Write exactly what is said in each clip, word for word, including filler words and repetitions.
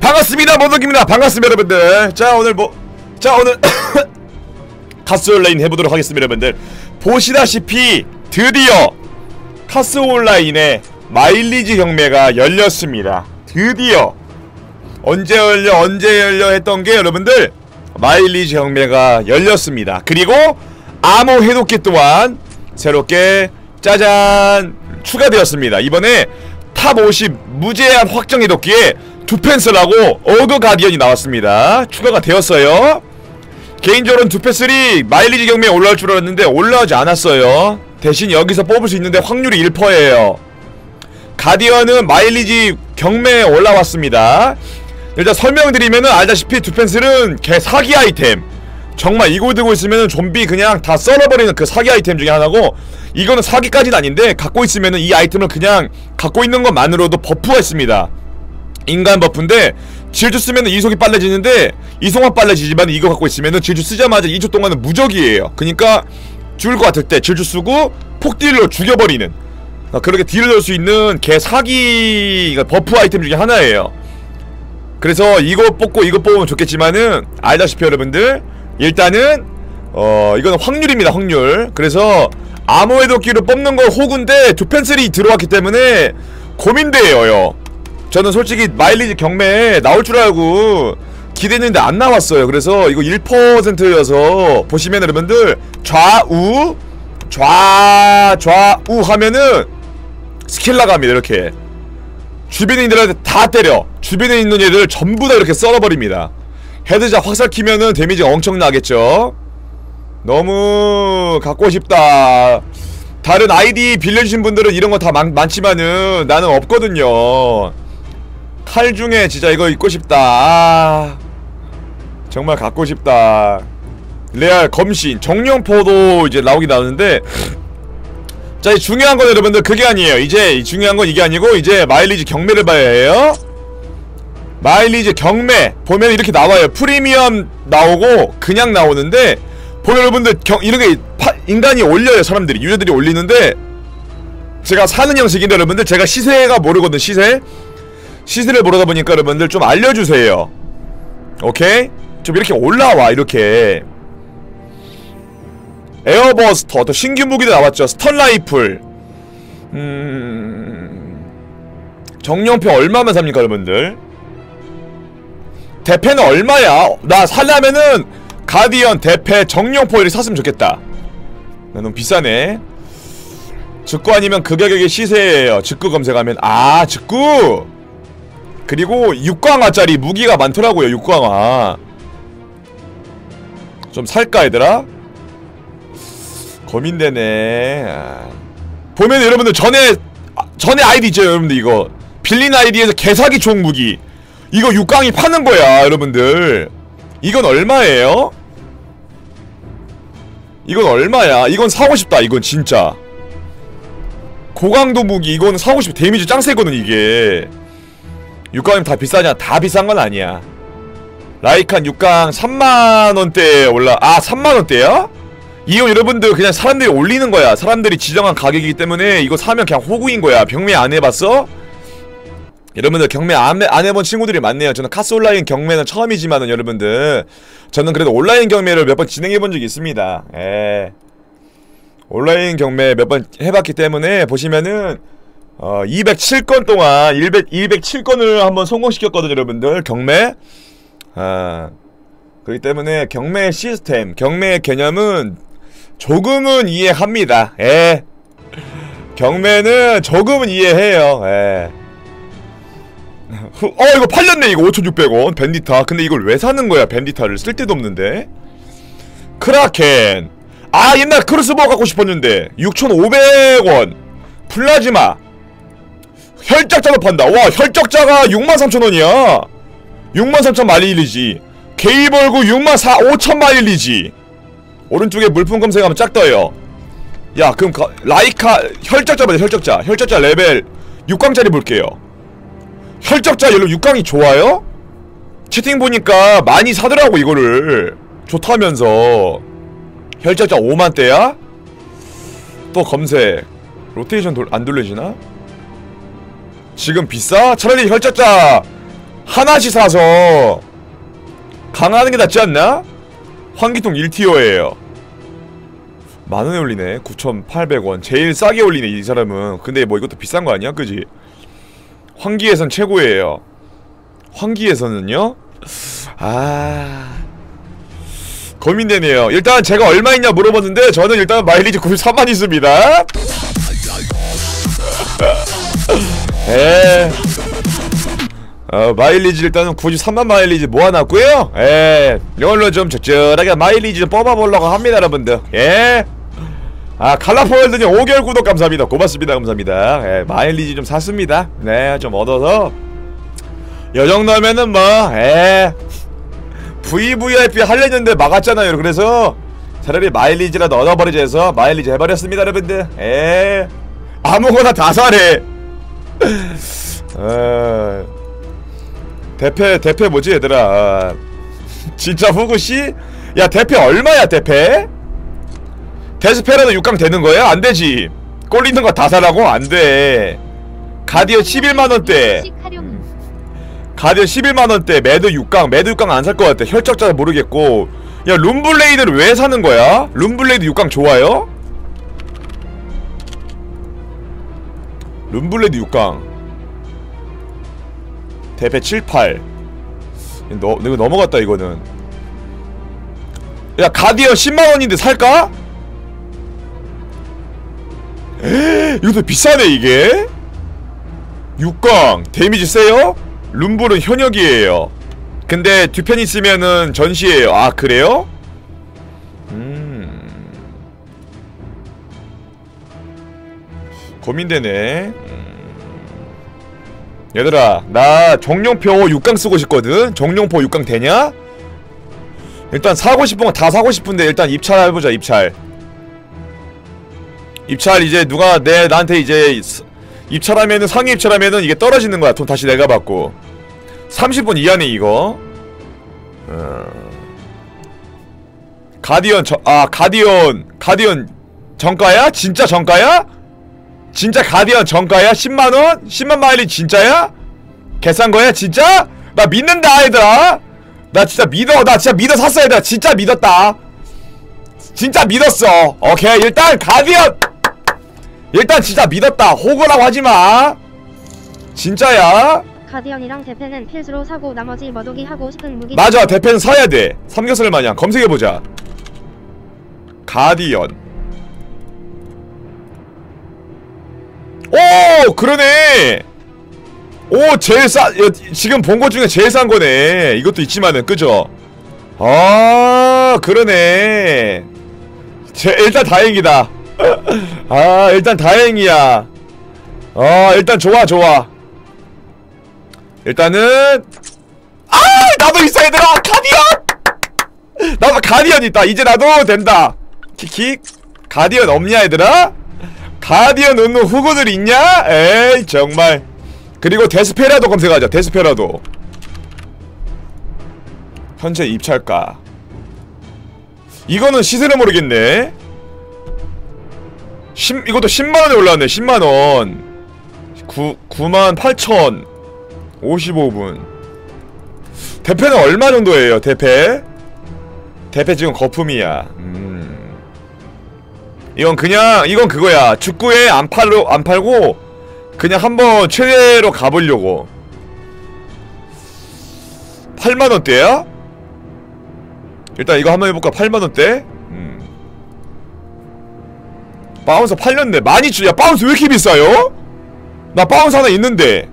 반갑습니다, 머독입니다. 반갑습니다, 여러분들. 자, 오늘 뭐, 자, 오늘 카스 온라인 해보도록 하겠습니다, 여러분들. 보시다시피 드디어 카스 온라인의 마일리지 경매가 열렸습니다. 드디어 언제 열려, 언제 열려 했던 게 여러분들 마일리지 경매가 열렸습니다. 그리고 암호 해독기 또한 새롭게 짜잔 추가되었습니다. 이번에 탑 오십 무제한 확정 해독기에 두펜슬하고 어그 가디언이 나왔습니다. 추가가 되었어요. 개인적으로는 두펜슬이 마일리지 경매에 올라올 줄 알았는데 올라오지 않았어요. 대신 여기서 뽑을 수 있는데 확률이 일 퍼센트예요 가디언은 마일리지 경매에 올라왔습니다. 일단 설명드리면은 알다시피 두펜슬은 개 사기 아이템, 정말 이거 들고 있으면은 좀비 그냥 다 썰어버리는 그 사기 아이템 중에 하나고, 이거는 사기까지는 아닌데 갖고 있으면은 이 아이템을 그냥 갖고 있는 것만으로도 버프가 있습니다. 인간 버프인데 질주 쓰면은 이속이 빨라지는데, 이속만 빨라지지만 이거 갖고 있으면은 질주 쓰자마자 이 초 동안은 무적이에요. 그니까 죽을 것 같을 때 질주 쓰고 폭딜로 죽여버리는, 그렇게 딜을 넣을 수 있는 개 사기 버프 아이템 중에 하나예요. 그래서 이거 뽑고 이거 뽑으면 좋겠지만은 알다시피 여러분들 일단은 어 이거는 확률입니다, 확률. 그래서 암호 해독기로 뽑는 건 호구인데 두펜슬이 들어왔기 때문에 고민돼요. 저는 솔직히 마일리지 경매에 나올 줄 알고 기대했는데 안 나왔어요. 그래서 이거 일 퍼센트여서 보시면 여러분들 좌우 좌 좌우 하면은 스킬 나갑니다. 이렇게 주변에 있는 애들 다 때려. 주변에 있는 애들 전부 다 이렇게 썰어버립니다. 헤드샷 확살 키면은 데미지가 엄청나겠죠. 너무 갖고 싶다. 다른 아이디 빌려주신 분들은 이런 거 다 많지만은 나는 없거든요. 칼 중에 진짜 이거 입고 싶다. 아, 정말 갖고 싶다. 레알 검신 정령포도 이제 나오긴 나오는데, 자, 이 중요한 건 여러분들 그게 아니에요. 이제 중요한 건 이게 아니고 이제 마일리지 경매를 봐야 해요. 마일리지 경매 보면 이렇게 나와요. 프리미엄 나오고 그냥 나오는데, 보면 여러분들 경, 이런 게 파, 인간이 올려요. 사람들이, 유저들이 올리는데, 제가 사는 형식인데 여러분들 제가 시세가 모르거든. 시세 시세를 모르다 보니까 여러분들 좀 알려주세요. 오케이? 좀 이렇게 올라와. 이렇게 에어버스터, 또 신규 무기도 나왔죠. 스턴라이플. 음... 정령포 얼마면 삽니까 여러분들? 대패는 얼마야? 나 살려면은 가디언, 대패, 정령포 를 샀으면 좋겠다. 나 너무 비싸네. 직구 아니면 그 가격이 시세예요. 직구 검색하면, 아, 직구! 그리고 육 강화짜리 무기가 많더라고요. 육 강화 좀 살까 얘들아? 고민되네. 아... 보면 여러분들 전에 아, 전에 아이디 있죠 여러분들. 이거 빌린 아이디에서 개사기 총 무기 이거 육 강이 파는 거야 여러분들. 이건 얼마예요? 이건 얼마야? 이건 사고 싶다. 이건 진짜 고강도 무기. 이건 사고 싶다. 데미지 짱 세거든 이게. 육 강이면 다 비싸냐? 다 비싼 건 아니야. 라이칸 육 강 삼만 원대에 올라... 아, 삼만 원대야? 이거 여러분들 그냥 사람들이 올리는 거야. 사람들이 지정한 가격이기 때문에 이거 사면 그냥 호구인 거야. 경매 안 해봤어? 여러분들 경매 안, 안 해본 친구들이 많네요. 저는 카스 온라인 경매는 처음이지만은 여러분들 저는 그래도 온라인 경매를 몇 번 진행해본 적이 있습니다. 예. 온라인 경매 몇 번 해봤기 때문에 보시면은 어, 이백칠 건 동안 이백, 이백칠 건을 한번 성공시켰거든요 여러분들. 경매. 아, 그렇기 때문에 경매 시스템, 경매의 개념은 조금은 이해합니다. 예. 경매는 조금은 이해해요. 예. 어, 이거 팔렸네. 이거 오천육백 원 벤디타. 근데 이걸 왜 사는 거야? 벤디타를 쓸데도 없는데. 크라켄. 아, 옛날 크루스보어 갖고 싶었는데. 육천오백 원 플라즈마. 혈적자도 판다. 와, 혈적자가 육만 삼천 원이야 육만 삼천 마일리지. 게이볼그 육만 오천 마일리지. 오른쪽에 물품 검색하면 짝 떠요. 야, 그럼 가, 라이카 혈적자 봐야 돼. 혈적자 혈적자 레벨 육 강짜리 볼게요. 혈적자 열로 육 강이 좋아요? 채팅 보니까 많이 사더라고 이거를. 좋다면서. 혈적자 오만 대야? 또 검색. 로테이션 돌, 안 돌려지나? 지금 비싸? 차라리 혈적자 하나씩 사서 강화하는 게 낫지 않나? 환기통 일 티어예요. 만원에 올리네. 구천팔백 원. 제일 싸게 올리네 이 사람은. 근데 뭐 이것도 비싼 거 아니야? 그지? 환기에선 최고예요. 환기에서는요? 아... 고민되네요. 일단 제가 얼마 있냐 물어봤는데 저는 일단 마일리지 구십삼만 있습니다. 에... 어, 마일리지 일단은 구십삼만 마일리지 모아놨고요. 예, 이걸로 좀 적절하게 마일리지 좀 뽑아보려고 합니다 여러분들. 예, 아 칼라포월드님 오 개월 구독 감사합니다. 고맙습니다. 감사합니다. 예, 마일리지 좀 샀습니다. 네, 좀 얻어서 요정도면은 뭐, 예, 브이브이아이피 할려는데 막았잖아요. 그래서 차라리 마일리지라도 얻어버리자 해서 마일리지 해버렸습니다 여러분들. 예, 아무거나 다 사래. 어... 대패, 대패 뭐지 얘들아. 아, 진짜 후구씨? 야 대패 얼마야 대패? 데스페라도 육 강 되는거야? 안되지. 꼴리는거 다 사라고? 안돼. 가디어 십일만 원대, 가디어 십일만 원대, 매드 육 강. 매드 육 강 안살거 같아. 혈적자 모르겠고. 야 룸블레이드를 왜 사는거야? 룸블레이드 육 강 좋아요? 룸블레이드 육 강 대패 칠십팔. 너, 이거 넘어갔다 이거는. 야 가디어 십만 원인데 살까? 에이, 이것도 비싸네 이게. 육 강 데미지 세요? 룸블은 현역이에요. 근데 뒤편 있으면은 전시예요. 아 그래요? 음... 고민되네. 얘들아 나 정령포 육 강 쓰고 싶거든? 정령포 육 강 되냐? 일단 사고 싶은 거 다 사고 싶은데 일단 입찰 해보자. 입찰 입찰 이제 누가 내 나한테 이제 입찰하면은 상위 입찰하면은 이게 떨어지는 거야. 돈 다시 내가 받고. 삼십 분 이하네 이거. 음... 가디언 저, 아 가디언 가디언 정가야? 진짜 정가야? 진짜 가디언 정가야? 십만 원? 십만 마일리 진짜야? 개싼거야? 진짜? 나 믿는다 얘들아. 나 진짜 믿어. 나 진짜 믿어 샀어 얘들아. 진짜 믿었다. 진짜 믿었어. 오케이 일단 가디언 일단 진짜 믿었다. 호구라고 하지마. 진짜야. 가디언이랑 대패는 필수로 사고 나머지 머독이 하고 싶은 무기. 맞아 대패는 사야돼. 삼겹살 마냥 검색해보자. 가디언. 오 그러네. 오 제일 싸. 지금 본 것 중에 제일 싼 거네. 이것도 있지만은 그죠? 아 그러네. 제, 일단 다행이다. 아 일단 다행이야. 아 일단 좋아 좋아. 일단은 아 나도 있어 얘들아. 가디언. 나도 가디언 있다. 이제 나도 된다. 킥킥. 가디언 없냐 얘들아? 가디언 없는 후구들 있냐? 에이 정말. 그리고 데스페라도 검색하자. 데스페라도 현재 입찰가. 이거는 시세를 모르겠네. 십, 이것도 십만 원에 올라왔네. 십만 원. 구만 팔천. 오십오 분. 대패는 얼마 정도예요? 대패? 대패 지금 거품이야. 음... 이건 그냥 이건 그거야. 축구에 안 팔로 안 팔고 그냥 한번 최대로 가보려고. 팔만 원대야? 일단 이거 한번 해볼까? 팔만 원대? 음. 바운서 팔렸네. 많이 주.. 야 바운서 왜 이렇게 비싸요? 나 바운서 하나 있는데.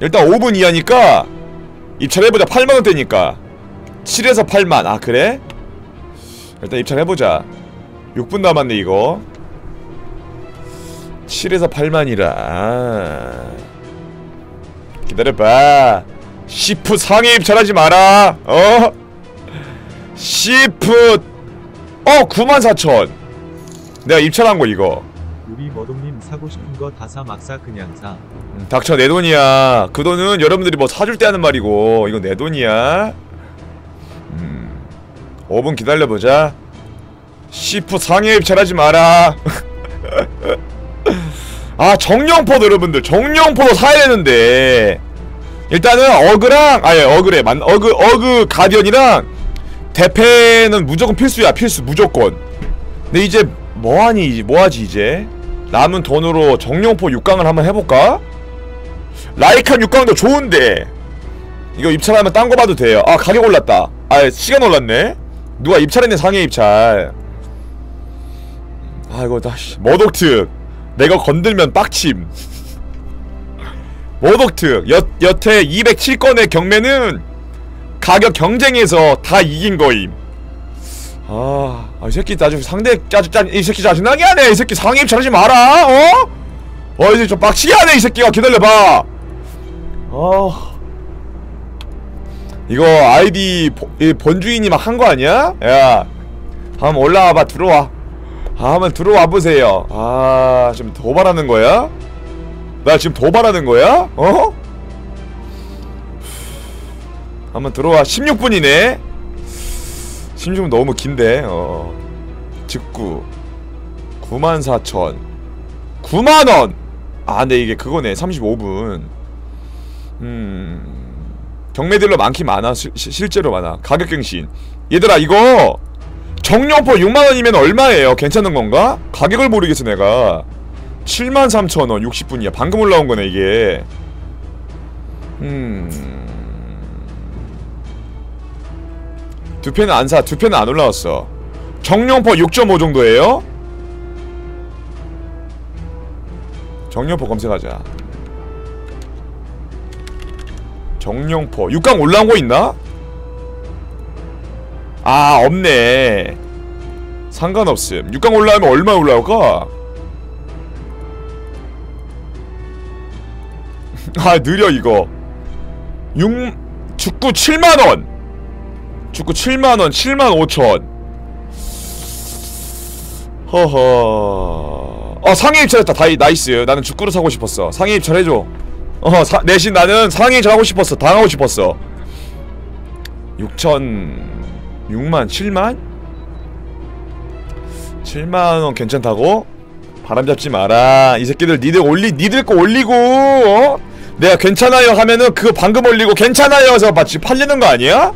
일단 오 분 이하니까 입찰해보자. 팔만 원대니까 칠에서 팔만. 아 그래? 일단 입찰해보자. 육 분 남았네 이거. 칠에서 팔만이라 아... 기다려봐. 시프 상해 입찰하지 마라. 어? 시프 어! 구만 사천. 내가 입찰한거 이거. 우리 머독님 사고싶은거 다사 막사 그냥 사. 음, 닥쳐. 내 돈이야. 그 돈은 여러분들이 뭐 사줄 때 하는 말이고 이건 내 돈이야. 음... 오 분 기다려보자. 시프 상해 입찰하지 마라. 아 정령포도 여러분들 정령포도 사야 되는데 일단은 어그랑 아예 어그래 만 어그 어그 가디언이랑 대패는 무조건 필수야. 필수 무조건. 근데 이제 뭐하니 뭐하지 이제 남은 돈으로 정령포 육강을 한번 해볼까? 라이칸 육강도 좋은데 이거 입찰하면 딴거 봐도 돼요. 아 가격 올랐다. 아 시간 올랐네. 누가 입찰했네. 상해 입찰. 아 이거 다시 머독 특 내가 건들면 빡침. 머독 특 여, 여태 이백칠 건의 경매는 가격 경쟁에서 다 이긴 거임. 아, 아, 이 새끼 나중에 상대 짜증 짜증 이 새끼 짜증나게 하네. 이 새끼 상임 잘하지 마라. 어? 어 이제 좀 빡치게 하네 이 새끼가. 기다려봐. 어 이거 아이디 보, 이 본주인이 막 한 거 아니야? 야 한번 올라와봐. 들어와. 아 한번 들어와 보세요. 아 지금 도발하는 거야? 나 지금 도발하는 거야? 어? 한번 들어와. 십육 분이네 십육 분 너무 긴데. 어 직구 구만 사천 구만 원. 아 근데 이게 그거네. 삼십오 분. 음 경매들로 많긴 많아. 시, 실제로 많아. 가격갱신. 얘들아 이거 정령포 육만 원이면 얼마예요? 괜찮은건가? 가격을 모르겠어 내가. 칠만 삼천 원 육십 분이야 방금 올라온거네 이게. 음 두패는 안사. 두패는 안올라왔어. 정령포 육 점 오 정도예요? 정령포 검색하자. 정령포 육강 올라온거 있나? 아 없네. 상관없음. 육강 올라오면 얼마 올라올까? 아 느려 이거. 육... 축구 칠만 원 축구 칠만 원 칠만 오천 허허. 어 상해 입찰했다. 다이 나이스. 나는 축구를 사고 싶었어. 상해 입찰해줘. 어 사, 내신 나는 상해 입찰하고 싶었어. 당하고 싶었어. 육천... 육만 칠만? 칠만 원 괜찮다고? 바람잡지 마라 이 새끼들. 니들 올리 니들 거 올리고 어? 내가 괜찮아요 하면은 그거 방금 올리고 괜찮아요 해서 마치 팔리는 거 아니야?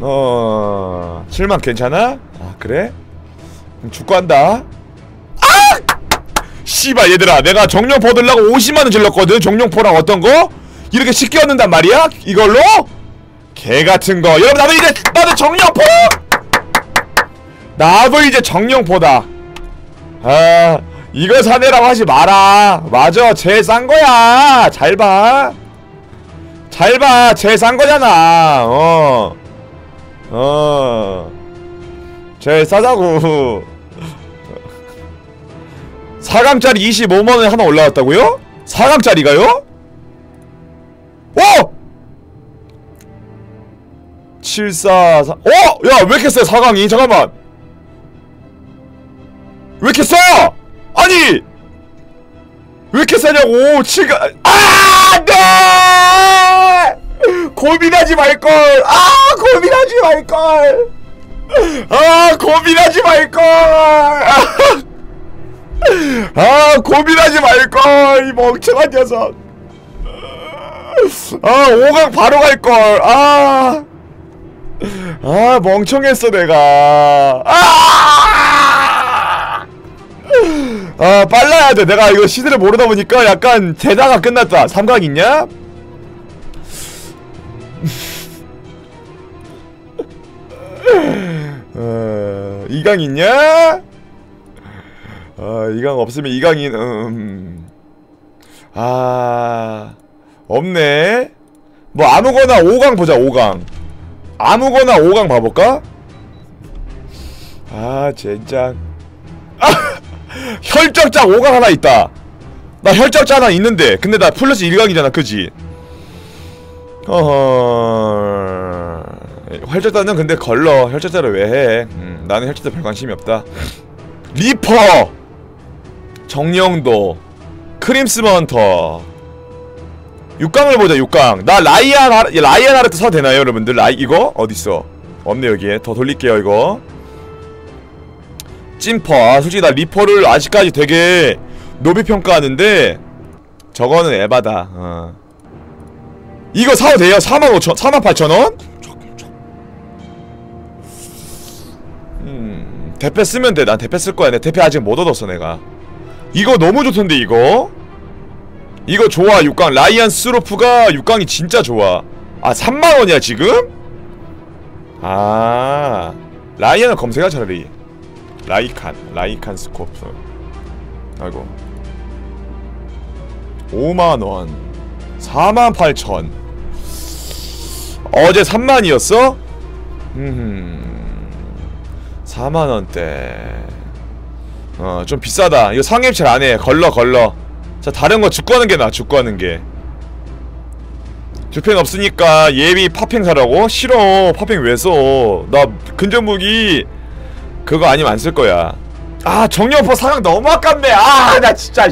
어... 칠만 괜찮아? 아 그래? 그럼 죽고 한다. 아! 씨발 얘들아 내가 정령포 들라고 오십만 원 질렀거든. 정령포랑 어떤거? 이렇게 쉽게 얻는단 말이야? 이걸로? 개같은거. 여러분 나도 이제 나도 정령포! 나도 이제 정령포다. 아 이거 사내라고 하지 마라. 맞아 제일 싼거야. 잘봐 잘봐 제일 싼거잖아. 어 어 제일 싸다고. 사강짜리 이십오만 원에 하나 올라왔다고요? 사강짜리가요? 오! 칠사사 어! 야! 왜 이렇게 세? 사강이? 잠깐만! 왜 이렇게 세? 아니! 왜 이렇게 세냐고! 칠가... 아! 네! 고민하지 말걸! 아! 고민하지 말걸! 아! 고민하지 말걸! 아! 고민하지 말걸! 이 멍청한 녀석! 아! 오강 바로 갈걸! 아! 아 멍청했어 내가. 아, 아 빨라야 돼. 내가 이거 시드를 모르다 보니까 약간 대다가 끝났다. 삼각 있냐? 어, 이강 있냐? 어, 이강 없으면 이강이 음. 아 없네. 뭐 아무거나 오강 보자. 오강 아무거나 오강 봐볼까? 아 젠장. 아! 혈적자 오강 하나 있다. 나 혈적자 하나 있는데 근데 나 플러스 일강이잖아 그지? 어허... 혈적자는 근데 걸러. 혈적자를 왜 해? 음, 나는 혈적자 별 관심이 없다. 리퍼! 정령도 크림스먼터 육강을 보자. 육강 나 라이안 하르, 라이안 하르트 사도 되나요 여러분들? 라이 이거 어딨어? 없네 여기에. 더 돌릴게요 이거. 찐퍼. 아 솔직히 나 리퍼를 아직까지 되게 노비평가하는데 저거는 에바다. 어. 이거 사도 돼요? 사만 오천, 사만 팔천 원? 음, 대패 쓰면 돼. 난 대패 쓸 거야. 내 대패 아직 못 얻었어, 내가. 이거 너무 좋던데, 이거? 이거 좋아, 육 강. 라이언 스로프가 육 강이 진짜 좋아. 아, 삼만 원이야, 지금? 아, 라이언을 검색하, 차라리. 라이칸, 라이칸 스코프. 아이고. 오만 원. 사만 팔천. 어제 삼만이었어? 음. 사만 원대. 어, 좀 비싸다. 이거 상입 잘 안 해. 걸러, 걸러. 자, 다른 거 죽고 하는 게 나아, 죽고 하는 게. 두펜 없으니까 예비 파핑 사라고? 싫어. 파핑 왜 써? 나 근접 무기 그거 아니면 안 쓸 거야. 아, 정령포 사냥 너무 아깝네. 아, 나 진짜.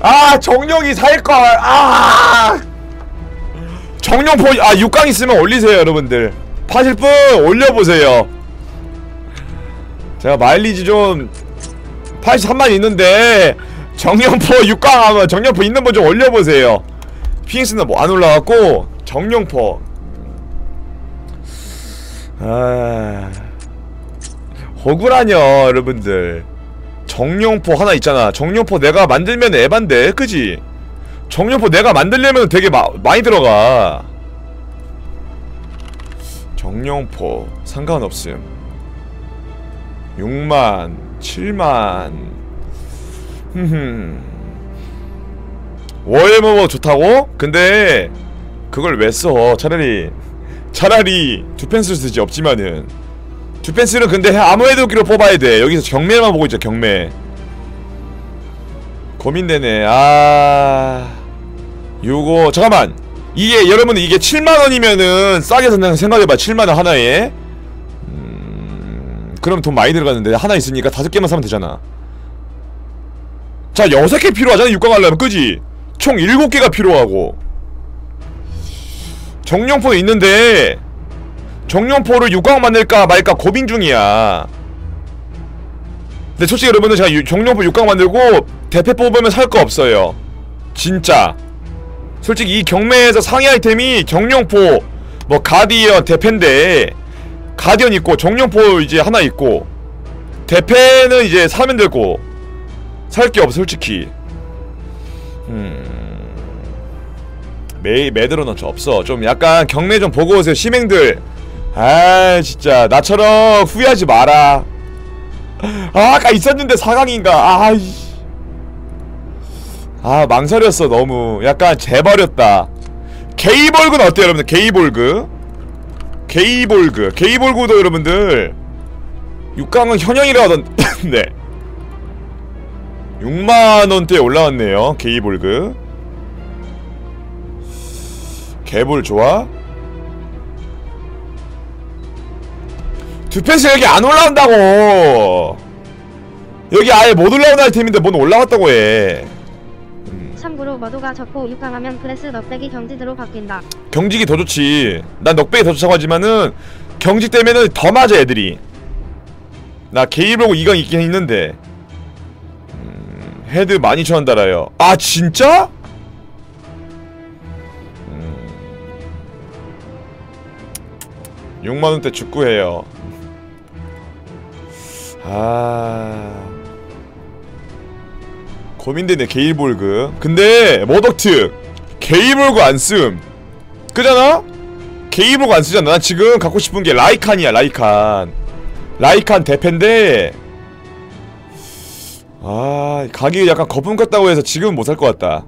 아, 정령이 살걸. 아, 정령포. 아, 육 강 있으면 올리세요, 여러분들. 파실 분 올려보세요. 제가 마일리지 좀 팔십삼만 있는데 정령포 육 강 하면 정령포 있는 분 좀 올려보세요. 피닉스는 뭐 안 올라갔고 정령포. 아, 억울하냐 여러분들. 정령포 하나 있잖아. 정령포 내가 만들면 에반데, 그지? 정령포 내가 만들려면 되게 마, 많이 들어가. 정령포 상관없음. 육만, 칠만. 흠흠. 워해머버 좋다고? 근데 그걸 왜 써? 차라리 차라리 두펜슬 쓰지. 없지만은 두펜슬은 근데 아무 해독기로 뽑아야 돼. 여기서 경매만 보고 있죠, 경매. 고민되네. 아, 요거 잠깐만. 이게 여러분 이게 칠만 원이면은 싸게 산다는 생각해봐. 칠만 원 하나에. 음, 그럼 돈 많이 들어가는데 하나 있으니까 다섯 개만 사면 되잖아. 자, 여섯 개 필요하잖아 육 강 하려면, 그지? 총 일곱 개가 필요하고. 정령포 있는데 정령포를 육 강 만들까 말까 고민 중이야. 근데 솔직히 여러분들 제가 정령포 육 강 만들고 대패 뽑으면 살 거 없어요, 진짜. 솔직히 이 경매에서 상위 아이템이 정령포 뭐 가디언, 대패인데 가디언 있고 정령포 이제 하나 있고 대패는 이제 사면 되고 살 게 없어 솔직히. 음, 메이, 매드로는 저 없어. 좀 약간 경매 좀 보고 오세요, 시맹들. 아, 진짜 나처럼 후회하지 마라. 아, 아까 있었는데 사 강인가. 아이, 아, 망설였어. 너무 약간 재버렸다. 게이볼그는 어때요 여러분들? 게이볼그, 게이볼그, 게이볼그도 여러분들 육 강은 현영이라고 하던데. 육만 원대에 올라왔네요. 게이볼그. 개볼 좋아? 두펜스 여기 안 올라온다고. 여기 아예 못 올라온 아이템인데 뭔 올라왔다고 해. 음. 참고로 머독가 적고 육 강하면 프레스 넉백이 경직으로 바뀐다. 경직이 더 좋지. 난 넉백이 더 좋다고 하지만은 경직 때문에는 더 맞아 애들이. 나 게이볼그 이 강 있긴 있는데. 헤드 만 이천 원 달아요. 아, 진짜? 음. 육만 원대 축구해요. 아, 고민되네. 게이볼그. 근데 머독트 게이볼그 안쓰음, 그잖아? 게이볼그 안쓰잖아. 난 지금 갖고 싶은게 라이칸이야. 라이칸. 라이칸 대패인데 아, 가격이 약간 거품 꼈다고 해서 지금은 못 살 것 같다.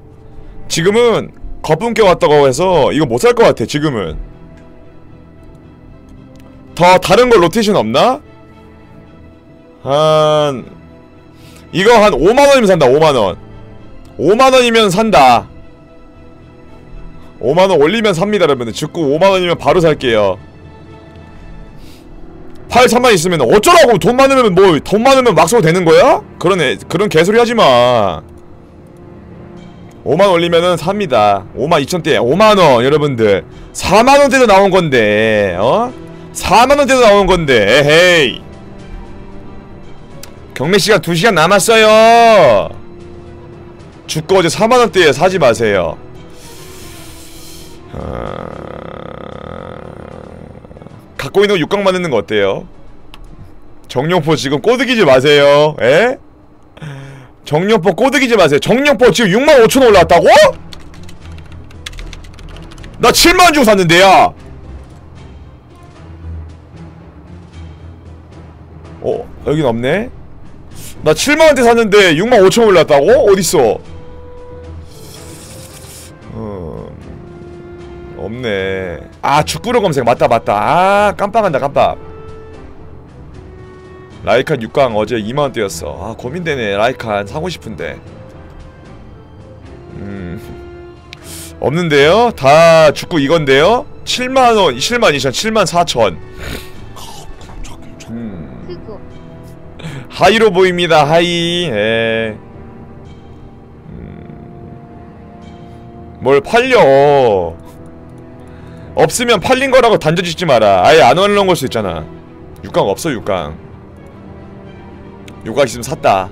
지금은 거품 껴왔다고 해서 이거 못 살 것 같아, 지금은. 더 다른 걸 로테이션 없나? 한... 이거 한 오만 원이면 산다, 오만 원. 오만 원이면 산다. 오만 원 올리면 삽니다, 여러분들. 죽고 오만 원이면 바로 살게요. 팔천만 있으면 어쩌라고. 돈 많으면 뭐, 돈 많으면 막 써도 되는 거야? 그런 애, 그런 개소리 하지 마. 오만 올리면은 삽니다. 오만 이천 대, 오만 원, 여러분들. 사만 원대도 나온 건데, 어? 사만 원대도 나온 건데, 에헤이. 경매 시간 두 시간 남았어요. 주꺼 어제 사만 원대에 사지 마세요. 어... 갖고 있는 거 육각 만드는 거 어때요? 정령포 지금 꼬드기지 마세요. 에? 정령포 꼬드기지 마세요. 정령포 지금 육만 오천 원 올라왔다고? 나 칠만 원 주고 샀는데 야! 어? 여긴 없네? 나 칠만 원대 샀는데 육만 오천 원 올랐다고? 어딨어? 어... 없네. 아 죽구로 검색 맞다 맞다. 아 깜빡한다 깜빡. 라이칸 육강 어제 이만 원대였어 아 고민되네. 라이칸 사고 싶은데 음... 없는데요? 다 죽구 이건데요? 칠만 원, 칠만 이천, 칠만 사천 음... 하이로 보입니다. 하이. 에. 음... 뭘 팔려. 없으면 팔린 거라고 단정짓지 마라. 아예 안 올라온 걸 수 있잖아. 육강 없어. 육강 육강 있으면 샀다.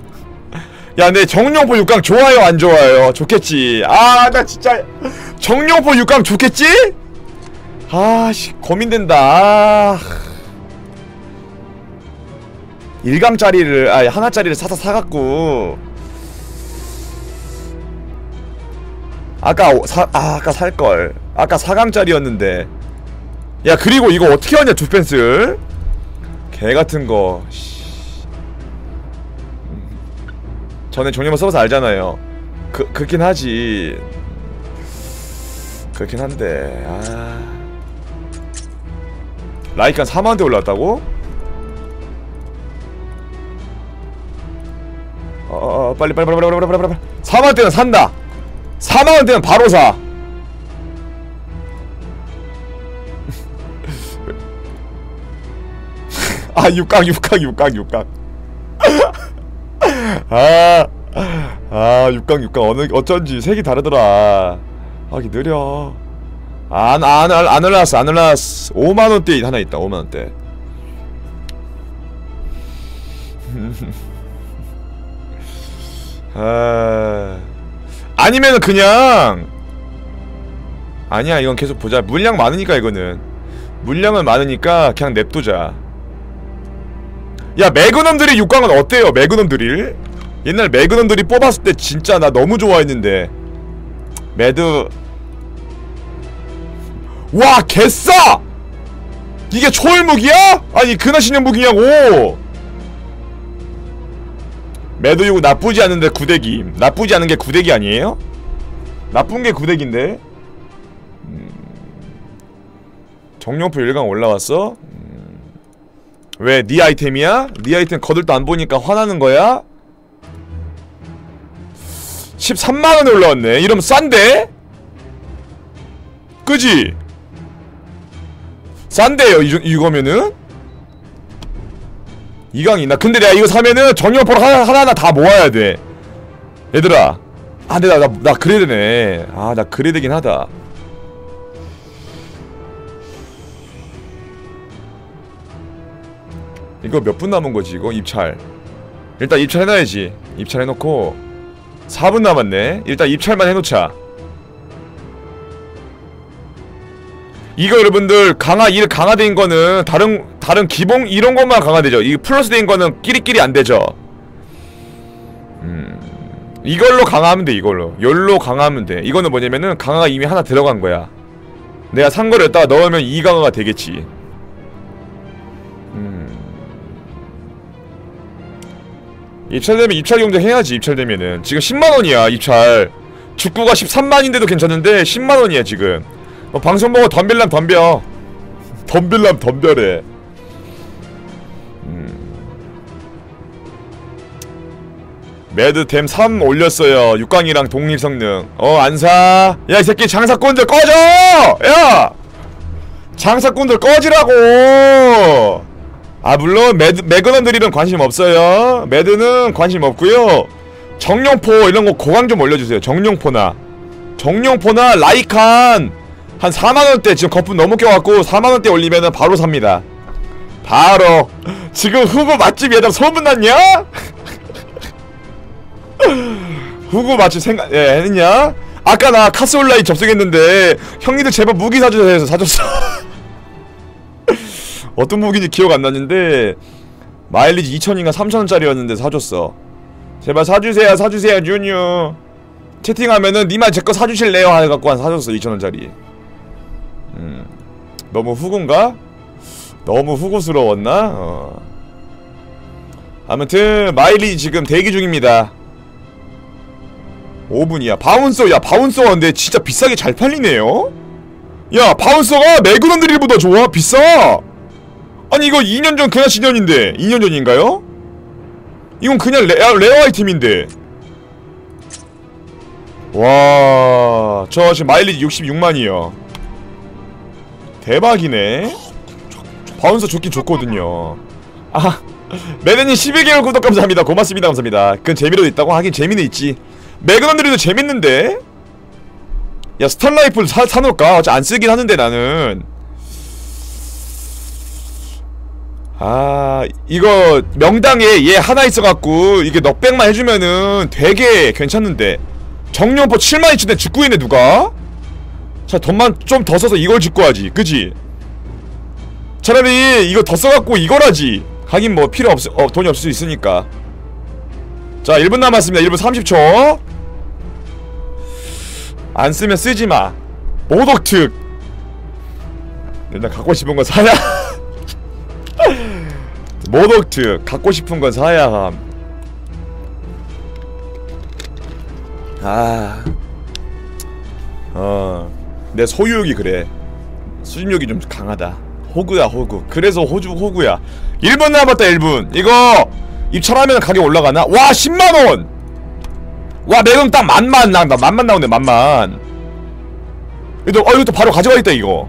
야 근데 정룡포 육강 좋아요 안 좋아요? 좋겠지. 아 나 진짜 정룡포 육강 좋겠지? 아씨 고민된다. 아... 일감짜리를, 아니 하나짜리를 사서 사갖고 아까 오, 사.. 아, 아까 살걸. 아까 사감짜리였는데 야 그리고 이거 어떻게 하냐 두펜슬 개같은거 전에 종류만 써봐서 알잖아요. 그.. 그렇긴 하지. 그렇긴 한데.. 아.. 라이칸 사만 원대 올라왔다고? 어, 빨리 빨리 빨리 빨리 빨리 빨리 사만 원대는 산다. 사만 원대는 바로 사. 아 육각 육각 육각 육각. 아, 아 육각 육각 어느 어쩐지 색이 다르더라. 하기 느려. 안 안 안 올랐어 안 올랐어. 오만 원대 하나 있다. 오만 원대. 아... 아니면은 그냥 아니야 이건 계속 보자. 물량 많으니까 이거는 물량은 많으니까 그냥 냅두자. 야 매그넘 드릴 육강은 어때요? 매그넘 드릴? 옛날 매그넘 드릴 뽑았을 때 진짜 나 너무 좋아했는데 매드 와 개싸! 이게 초월 무기야? 아니 근하시는 무기냐고! 매드 요거 나쁘지 않은데 구대기. 나쁘지 않은 게 구대기 아니에요? 나쁜 게 구대기인데. 음... 정령포 일강 올라왔어? 음... 왜? 네 아이템이야? 네 아이템 거들도 안 보니까 화나는 거야? 십삼만 원에 올라왔네. 이러면 싼데? 그지? 싼데요 이, 이거면은? 이강이 나 근데 내가 이거 사면은 정령포를 하나, 하나하나 다 모아야 돼 얘들아. 아 근데 나, 나, 나 그래야 되네. 아 나 그래야 되긴 하다. 이거 몇 분 남은거지 이거 입찰. 일단 입찰 해놔야지. 입찰 해놓고 사 분 남았네. 일단 입찰만 해놓자. 이거 여러분들 강화 일 강화된 거는 다른 다른 기본 이런 것만 강화되죠. 이 플러스 된 거는 끼리끼리 안 되죠. 음. 이걸로 강화하면 돼. 이걸로. 열로 강화하면 돼. 이거는 뭐냐면은 강화가 이미 하나 들어간 거야. 내가 산 거를 여기다가 넣으면 이 강화가 되겠지. 음. 입찰되면 입찰 경쟁해야지. 입찰되면은 지금 십만 원이야. 입찰. 축구가 십삼만인데도 괜찮은데 십만 원이야 지금. 어, 방송 보고 덤빌람 덤벼. 덤빌람 덤벼래. 음. 매드댐 삼 올렸어요. 육강이랑 독립성능. 어 안사. 야 이 새끼 장사꾼들 꺼져. 야 장사꾼들 꺼지라고. 아 물론 매드 매그넘들이랑 관심 없어요. 매드는 관심 없고요. 정령포 이런거 고강 좀 올려주세요. 정령포나 정령포나 라이칸 한 사만 원대 지금 거품 너무 껴갖고 사만 원대 올리면은 바로 삽니다. 바로 지금 후보 맛집이야. 나 소문났냐? 구구 마치 생각 예 했냐? 아까 나 카스 온라인 접속했는데 형님들 제발 무기 사주세요 해서 사줬어. 어떤 무기인지 기억 안 나는데 마일리지 이천인가 삼천원짜리였는데 사줬어. 제발 사주세요 사주세요 주뉴. 채팅하면은 니만 제거 사주실래요 해갖고 한 사줬어. 이천원짜리. 음 너무 후군가? 너무 후구스러웠나? 어. 아무튼 마일리지 지금 대기 중입니다. 오분이야 바운서. 야 바운서가 근데 진짜 비싸게 잘 팔리네요? 야 바운서가 매그넘 드릴보다 좋아? 비싸! 아니 이거 이년 전 그냥 신년인데 이년 전인가요? 이건 그냥 레, 레어 아이템인데. 와... 저 지금 마일리지 육십육만이요 대박이네. 바운서 좋긴 좋거든요. 아 매드님 십일개월 구독 감사합니다. 고맙습니다. 감사합니다. 그건 재미로도 있다고? 하긴 재미는 있지. 매그넘들이도 재밌는데? 야 스타라이플 사, 사놓을까? 어차피 안쓰긴 하는데 나는. 아... 이거 명당에 얘 하나 있어갖고 이게 넉백만 해주면은 되게 괜찮은데. 정령포 칠만이 치는데 직구했네 누가? 자 돈만 좀 더 써서 이걸 직구하지 그지? 차라리 이거 더 써갖고 이걸 하지. 하긴 뭐 필요 없.. 어 돈이 없을 수 있으니까. 자 일분 남았습니다. 일분 삼십초. 안쓰면 쓰지마. 머독 특 일단 갖고 싶은건 사야. 머독 특 갖고 싶은건 사야 함. 아.. 어.. 내 소유욕이 그래. 수집욕이 좀 강하다. 호구야 호구. 그래서 호주 호구야. 일분 남았다. 일분 이거 입찰하면 가격 올라가나? 와 십만원! 와 매금 딱 만만 나온다. 만만 나오네 만만. 이거 어 이거 또 바로 가져가겠다 이거.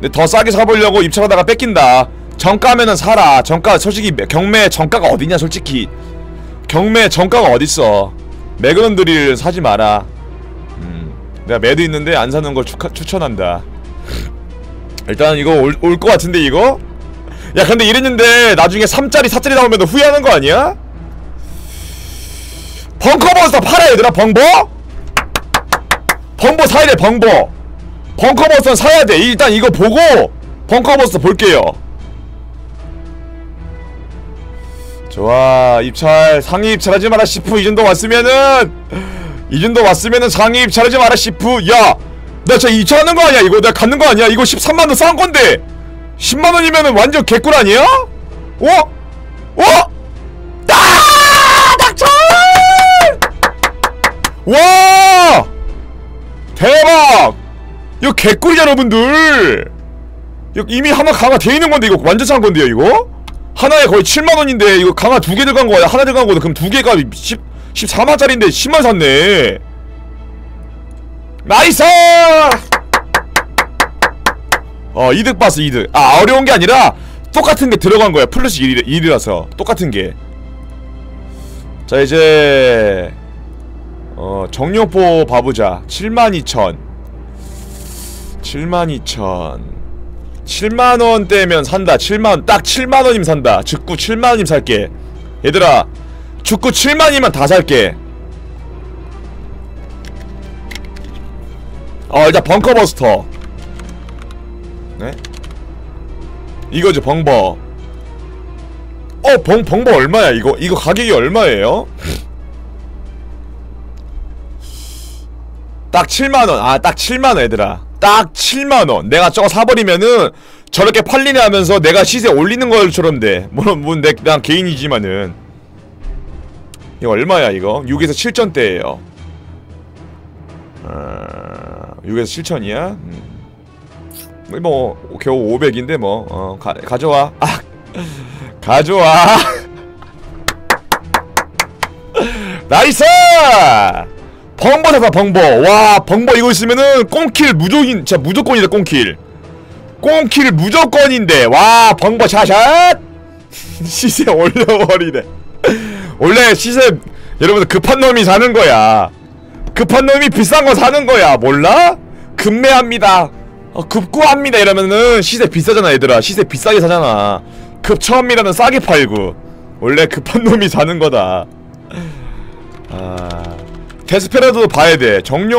근데 더 싸게 사보려고 입찰하다가 뺏긴다. 정가면은 사라. 정가 솔직히 경매 정가가 어디냐 솔직히. 경매 정가가 어딨어. 매그넘 드릴 사지 마라. 음, 내가 매드 있는데 안 사는 걸 추카, 추천한다. 일단 이거 올, 올 것 같은데 이거? 야 근데 이랬는데 나중에 삼짜리 사짜리 나오면 후회하는 거 아니야? 벙커버스터 팔아 얘들아. 벙버? 벙버 사야 돼. 벙버 벙커버스터 사야 돼. 일단 이거 보고 벙커버스터 볼게요. 좋아 입찰 상위 입찰하지 마라 시프. 이 정도 왔으면은 이 정도 왔으면은 상위 입찰하지 마라 시프. 야 나 진짜 입찰하는 거 아니야 이거. 내가 갖는 거 아니야 이거. 십삼만원 싼 건데 십만원이면은 완전 개꿀 아니야? 어? 어? 아! 닥쳐! 와! 대박! 이거 개꿀이잖아 여러분들! 이거 이미 하나 강화 돼있는건데 이거 완전 싼건데요 이거? 하나에 거의 칠만원인데 이거 강화 두 개 들어간거야. 하나 들어간거거든. 그럼 두 개가 십사만짜리인데 십만 샀네. 나이스! 어 이득 봤어 이득. 아 어려운게 아니라 똑같은게 들어간거야. 플러스 일이라서 똑같은게. 자 이제 어 정령포 봐보자. 칠만이천 칠만이천 칠만원대면 산다. 칠만 딱 칠만원이면 산다. 직구 칠만원이면 살게 얘들아. 직구 칠만이면 다 살게. 어 일단 벙커버스터 네? 이거죠 벙버. 어 벙, 벙버 얼마야 이거? 이거 가격이 얼마예요? 딱 칠만원. 아 딱 칠만원 얘들아. 딱 칠만원 내가 저거 사버리면은 저렇게 팔리네 하면서 내가 시세 올리는 것처럼 돼. 물론 뭐, 내, 난 개인이지만은 이거 얼마야 이거? 육에서 칠천대예요 아, 육에서 칠천이야? 음. 뭐 겨우 오백인데 뭐 어, 가, 가져와. 아, 가져와. 나이스! 벙버 사다 벙버. 와 벙버 이거 있으면은 꽁킬 무조건. 진짜 무조건이다. 꽁킬 꽁킬 무조건인데. 와 벙버 샷샷. 시세 올려버리네. 원래 시세 여러분들 급한 놈이 사는거야. 급한 놈이 비싼거 사는거야. 몰라? 급매합니다. 어, 급구합니다 이러면은 시세 비싸잖아 얘들아. 시세 비싸게 사잖아. 급처음이라면 싸게 팔고. 원래 급한 놈이 사는거다. 아... 데스페라도 봐야 돼. 정령